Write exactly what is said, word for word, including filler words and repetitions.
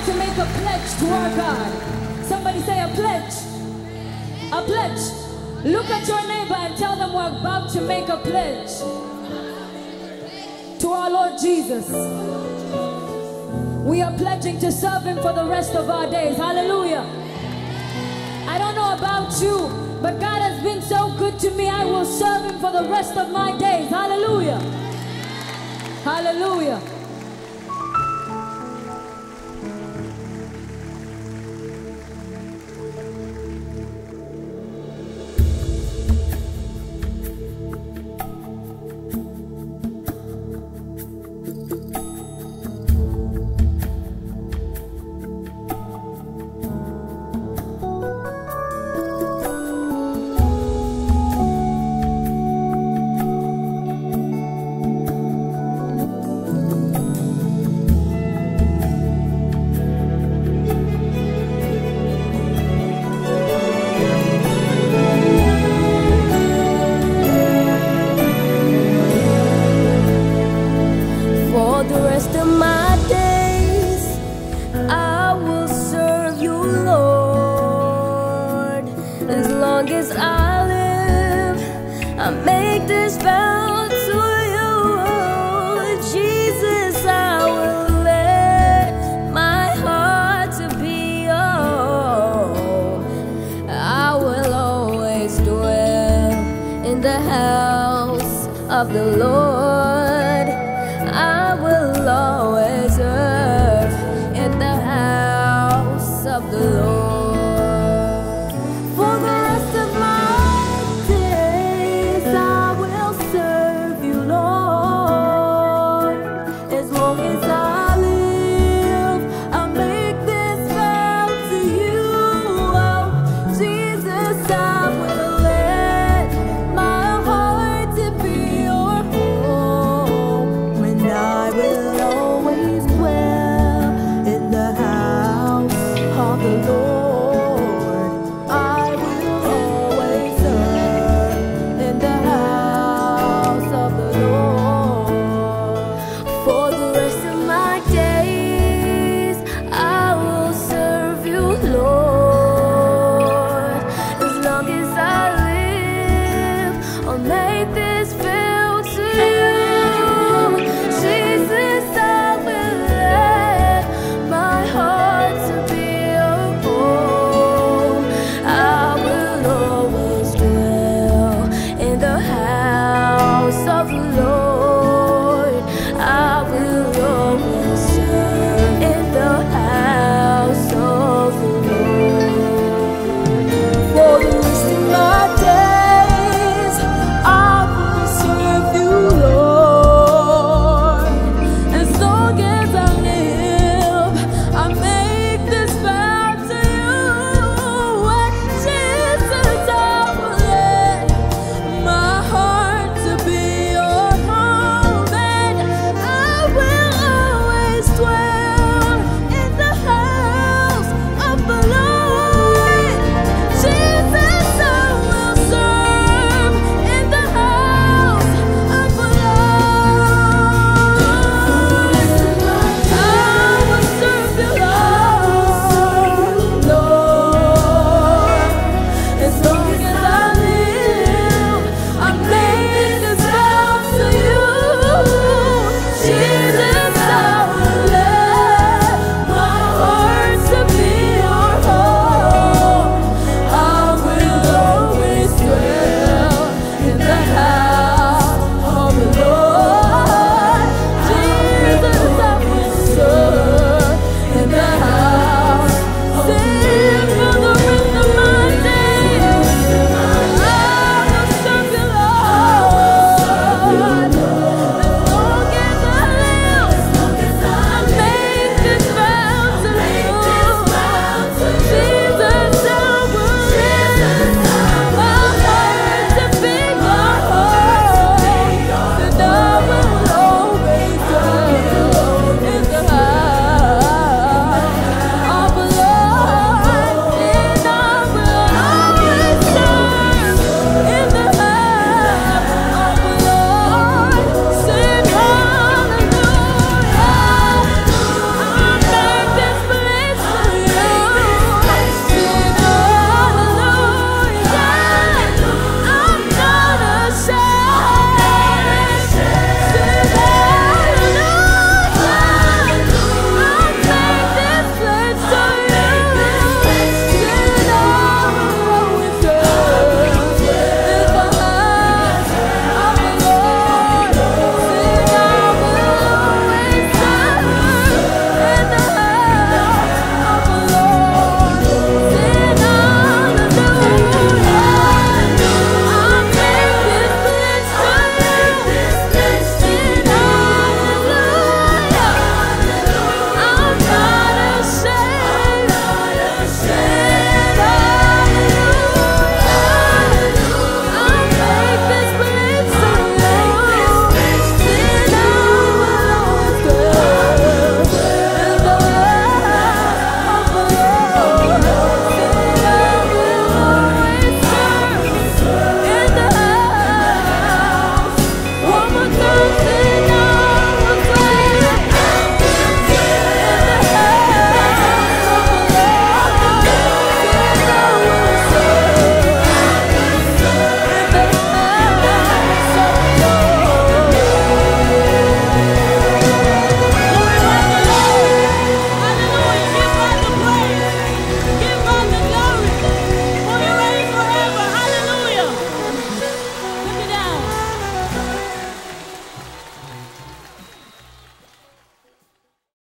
like to make a pledge to our God? Somebody say a pledge. A pledge. Look at your neighbor and tell them we're about to make a pledge to our Lord Jesus. We are pledging to serve Him for the rest of our days. Hallelujah. I don't know about you, but God has been so good to me. I will serve Him for the rest of my days. Hallelujah. Hallelujah. As long as